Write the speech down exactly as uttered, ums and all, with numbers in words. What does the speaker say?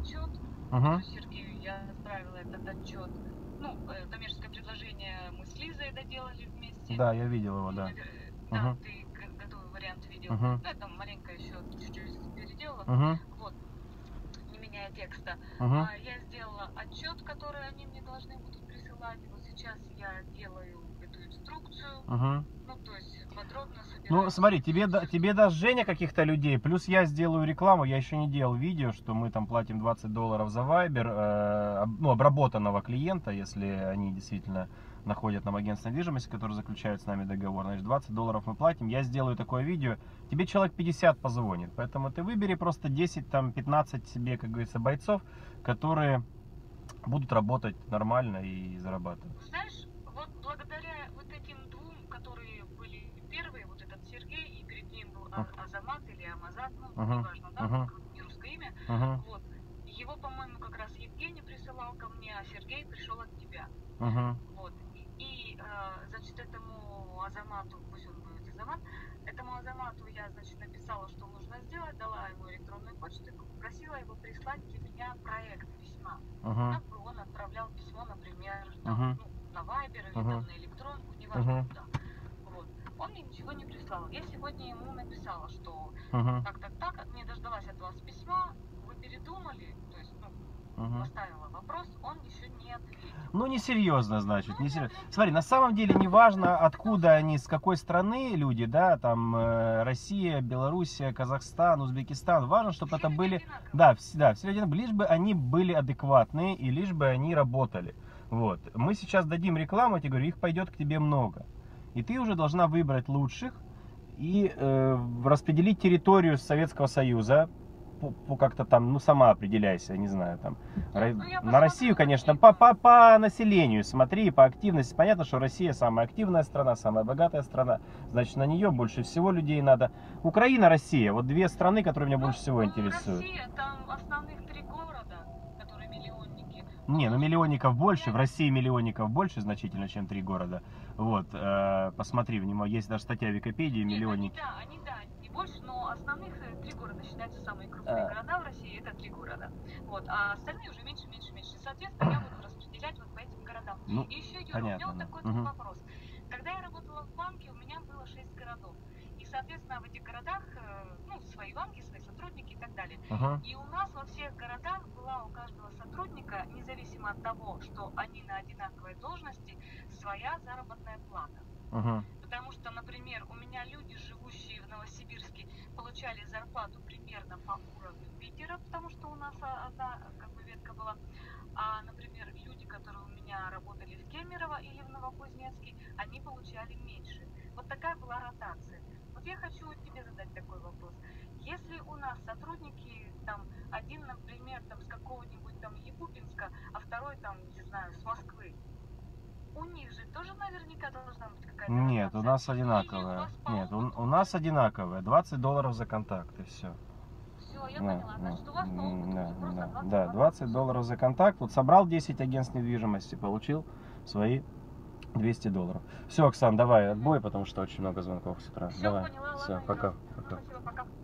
отчет, угу. Сергею я отправила этот отчет. Ну, коммерческое предложение мы с Лизой доделали вместе. Да, я видел его, да. Да, угу. Ты готовый вариант видел. Угу. Ну, я там маленько еще чуть-чуть переделала. Угу. Вот, не меняя текста. Угу. А, я сделала отчет, который они мне должны будут присылать. Вот сейчас я делаю эту инструкцию. Угу. Ну, то есть подробно собираю. Ну, смотри, тебе, да, тебе даст Женя каких-то людей, плюс я сделаю рекламу. Я еще не делал видео, что мы там платим двадцать долларов за Viber, э, ну, обработанного клиента, если они действительно находят нам агентство недвижимости, который заключает с нами договор. Значит, двадцать долларов мы платим. Я сделаю такое видео. Тебе человек пятьдесят позвонит. Поэтому ты выбери просто десять, там, пятнадцать себе, как говорится, бойцов, которые будут работать нормально и зарабатывать. Знаешь, вот благодаря вот этим двум, которые были первые, вот этот Сергей, и перед ним был а Азамат или Амазат, ну, uh-huh. неважно, да, uh-huh. не русское имя. Uh-huh. Вот. Его, по-моему, как раз Евгений присылал ко мне, а Сергей пришел от тебя. Uh-huh. Вот. И, значит, этому Азамату, пусть он будет Азамат, этому Азамату я, значит, написала, что нужно сделать, дала ему электронную почту и попросила его прислать для меня проект письма. Uh-huh. Он отправлял письмо, например, там, uh-huh. ну, на Viber или uh-huh. там, на электронку, неважно uh-huh. куда. Вот. Он мне ничего не прислал. Я сегодня ему написала, что uh-huh. так-так-так, не дождалась от вас письма, вы передумали, то есть, ну, Uh-huh. поставила вопрос, он еще не ответил. Ну, несерьезно, значит. Ну, не серьезно. Смотри, на самом деле не важно, откуда они, с какой страны люди, да, там э, Россия, Белоруссия, Казахстан, Узбекистан. Важно, чтобы все это были... Одинаково. Да, все, да, все одинаково. Лишь бы они были адекватные и лишь бы они работали. Вот. Мы сейчас дадим рекламу, я тебе говорю, их пойдет к тебе много. И ты уже должна выбрать лучших и э, распределить территорию Советского Союза. Как-то там, ну, сама определяйся, не знаю, там, ну, на Россию, конечно, по, по, по населению смотри, по активности. Понятно, что Россия самая активная страна, самая богатая страна, значит, на нее больше всего людей надо. Украина, Россия, вот две страны, которые меня ну, больше всего ну, интересуют. Россия, там основных три города, которые миллионники. Не, ну, миллионников больше, в России миллионников больше значительно, чем три города. Вот, э, посмотри, внимание, есть даже статья в Википедии, миллионники. Нет, они, да, они, да. больше, но основных три города считаются самые крупные а. города в России, это три города. Вот, а остальные уже меньше, меньше, меньше. Соответственно, я буду распределять вот по этим городам. Ну, и еще, Юра, понятно, у меня вот такой угу. вопрос. Когда я работала в банке, у меня было шесть городов. И, соответственно, в этих городах, ну, свои банки, свои сотрудники и так далее. Угу. И у нас во всех городах была у каждого сотрудника, независимо от того, что они на одинаковой должности, своя заработная плата. Угу. Потому что, например, у меня люди, живущие в Новосибирске, получали зарплату примерно по уровню Питера, потому что у нас одна как бы ветка была. А, например, люди, которые у меня работали в Кемерово или в Новокузнецке, они получали меньше. Вот такая была ротация. Вот я хочу тебе задать такой вопрос. Если у нас сотрудники, там, один, например, там, с какого-нибудь там Якупинска, а второй, там, не знаю, с Москвы, у них же тоже наверняка должна быть какая-то... Нет, у нас одинаковая. Нет, у, у нас одинаковая. двадцать долларов за контакт, и все. Все, я да, поняла. Значит, у вас по опыту да, уже просто двадцать долларов. Да, двадцать долларов за контакт. Вот собрал десять агентств недвижимости, получил свои двести долларов. Все, Оксан, давай отбой, потому что очень много звонков с утра. Все, давай. Поняла, все, ладно, пока. Пока. Спасибо, пока.